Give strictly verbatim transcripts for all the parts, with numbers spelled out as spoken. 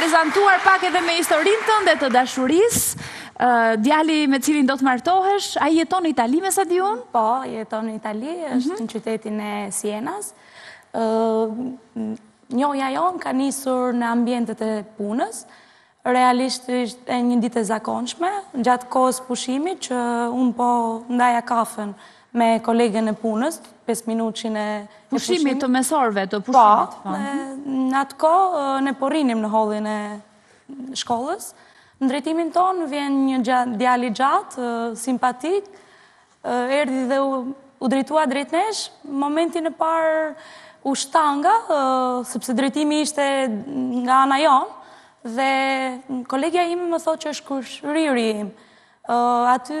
prezantuar pak edhe me historinë tënde të dashurisë. Djali me cilin do të martohesh, ai jeton në Itali me sa di unë? Po, jeton në Itali, është në qytetin e Sienas. Njohja jonë ka nisur në ambientet e punës. Realisht ishte një ditë e zakonshme, gjatë kohës pushimit që unë po ndaja kafen me kolegën e punës, pesë minutin e pushimit të mesorëve të pushimit. Po, në atë kohë ne po rinim në hollin e shkollës. Në drejtimin tonë vjen një djali gjatë, simpatik, erdhi dhe u drejtua drejt nesh. Momentin e parë u shtanga, sepse drejtimi ishte nga ana jonë, dhe kolegja ime më thotë që është kryshëriri im. Aty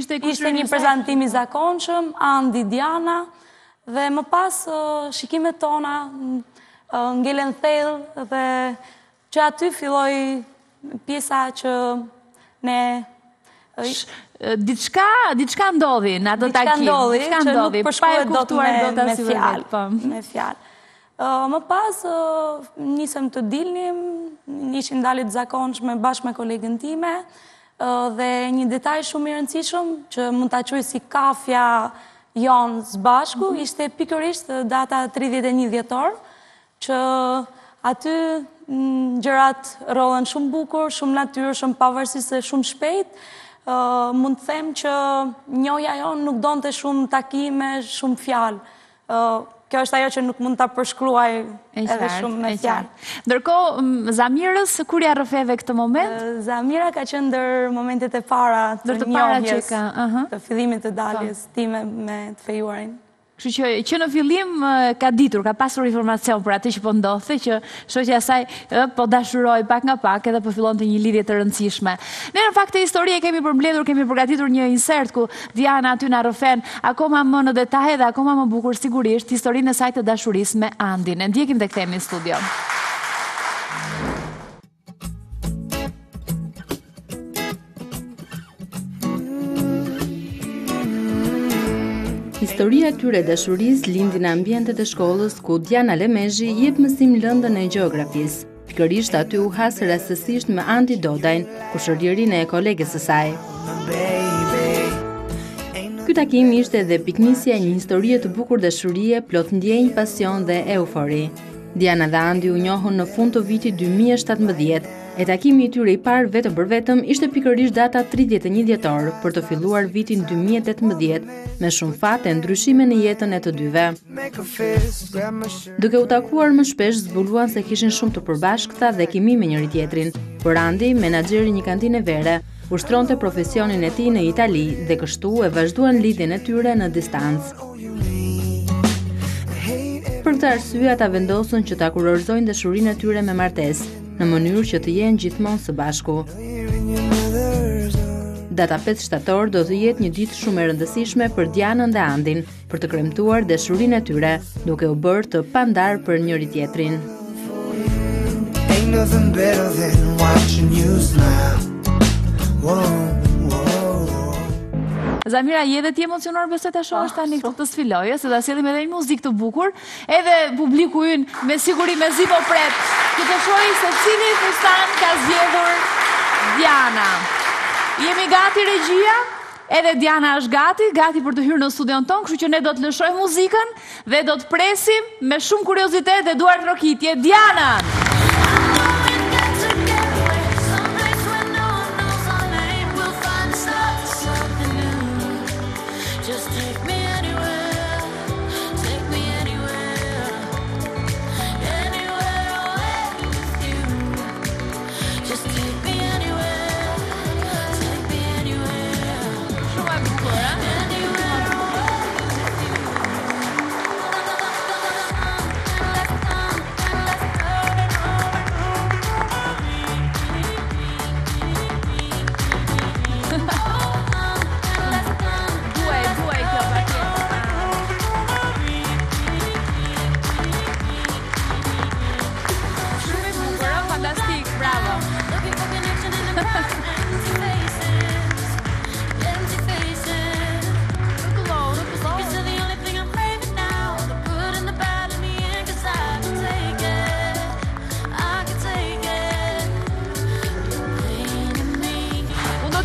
ishte një prezantim i zakonshëm, Andi Djana, dhe më pas shikimet tona ngelen thellë dhe që aty filloi pjesa që ne... Diçka ndodhi në atë takim. Diçka ndodhi, që nuk përshkruhet dot me fjalë. Me fjalë. Më pas, nisëm të dilnim, ishin dalit zakonshme bashkë me kolegën time, dhe një detaj shumë i rëndësishëm, që mund ta quaj si kafja jonë së bashku, ishte pikërisht data tridhjetë e një dhjetor, që aty gjërat rollen shumë bukur, shumë natyrë, shumë pavarësisht, shumë shpejt. Mund të them që njohja jonë nuk donte shumë takime, shumë fjalë. Kjo është ajo që nuk mund të përshkruaj edhe shumë me fjalë. Ndërkohë, Zamirës, kur ja rrëfeve këtë moment? Zamira ka qenë ndër momentet e para të njohjes, të fillimit të daljes time me të fejuarin. Kështu që që në fillim ka ditur, ka pasur informacion për atë që po ndodhte, që shoqja e saj po dashuroi pak nga pak edhe po fillonte një lidhje të rëndësishme. Ne në fakt të historie kemi përmbledhur, kemi përgatitur një insert ku Djana aty na rrëfen akoma më në detaje dhe akoma më bukur sigurisht historinë e saj të dashurisë me Andin. E ndjekim dhe kthehemi në studio. Historia tyre dashurisë lindi në ambientet e shkollës ku Djana Lemezhi jep mësim lëndën e gjeografisë. Pikërisht aty u has rastësisht me Andi Dodajn, kushëririn e kolegës së saj. Ky takim ishte edhe piknisja e një historie të bukur dashurie, plot ndjenjë, pasion dhe eufori. Djana dhe Andi u njohën në fund të vitit dy mijë e shtatëmbëdhjetë. E takimi i tyre i parë vetëm për vetëm ishte pikërisht data tridhjetë e një dhjetor për të filluar vitin dy mijë e tetëmbëdhjetë me shumë fat e ndryshime në jetën e të dyve. Duke u takuar më shpesh zbuluan se kishin shumë të përbashkëta dhe kimi me njëri tjetrin, por Andi, menaxheri i një kantine vere, ushtronte profesionin e tij në Itali dhe kështu e vazhduan lidhjen e tyre në distancë. Për këtë arsye ata vendosën që ta kurorizojnë dashurinë e tyre me martesë, në mënyrë që të jenë gjithmonë së bashku. Data pesë shtator do të jetë një ditë shumë e rëndësishme për Djanën dhe Andin, për të kremtuar dashurinë e tyre, duke u bërë të pandar për njëri tjetrin. Zamira, je dhe ti emocionar përse të shohësh tani këtë sfiloje, se da sjellim edhe një muzikë të bukur, edhe publiku ynë me siguri me zi po pret, që të shohë se cili fustan ka zgjedhur Djana. Jemi gati regjia, edhe Djana është gati, gati për të hyrë në studion tonë, kështu që ne do të lëshojmë muzikën dhe do të presim me shumë kuriozitet dhe duart rokitje Djanën.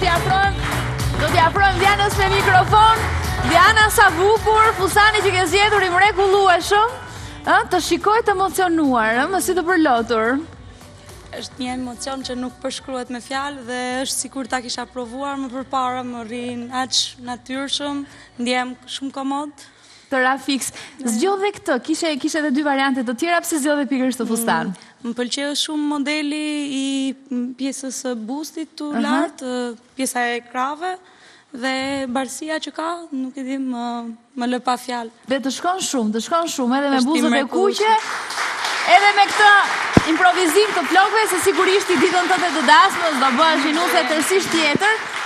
t'ja afrojm, do t'ja afrojm Djanës me mikrofon. Djana, sa bukur, fustani që ke zgjedhur i mrekullueshëm. Të shikoj të emocionuar, më si të përlotur. Është një emocion që nuk përshkruhet me fjalë dhe është sikur ta kisha provuar më përpara, më rrin aq natyrshëm, ndjem shumë komod. Të ra fix. Zgjodhe këtë, kishe kishe edhe dy variante të tjera, pse zgjodhe pikërisht të fustan? Më pëlqeu shumë modeli I pjesës së bustit të lart, pjesa e krave dhe barësia që ka, nuk e di, më më lë pa fjalë. Dhe të shkon shumë, të shkon shumë edhe me buzët e kuqe, edhe me këtë improvizim të plokve, se sigurisht I ditën tënde të dasmës do bëhesh minuse tërësisht tjetër.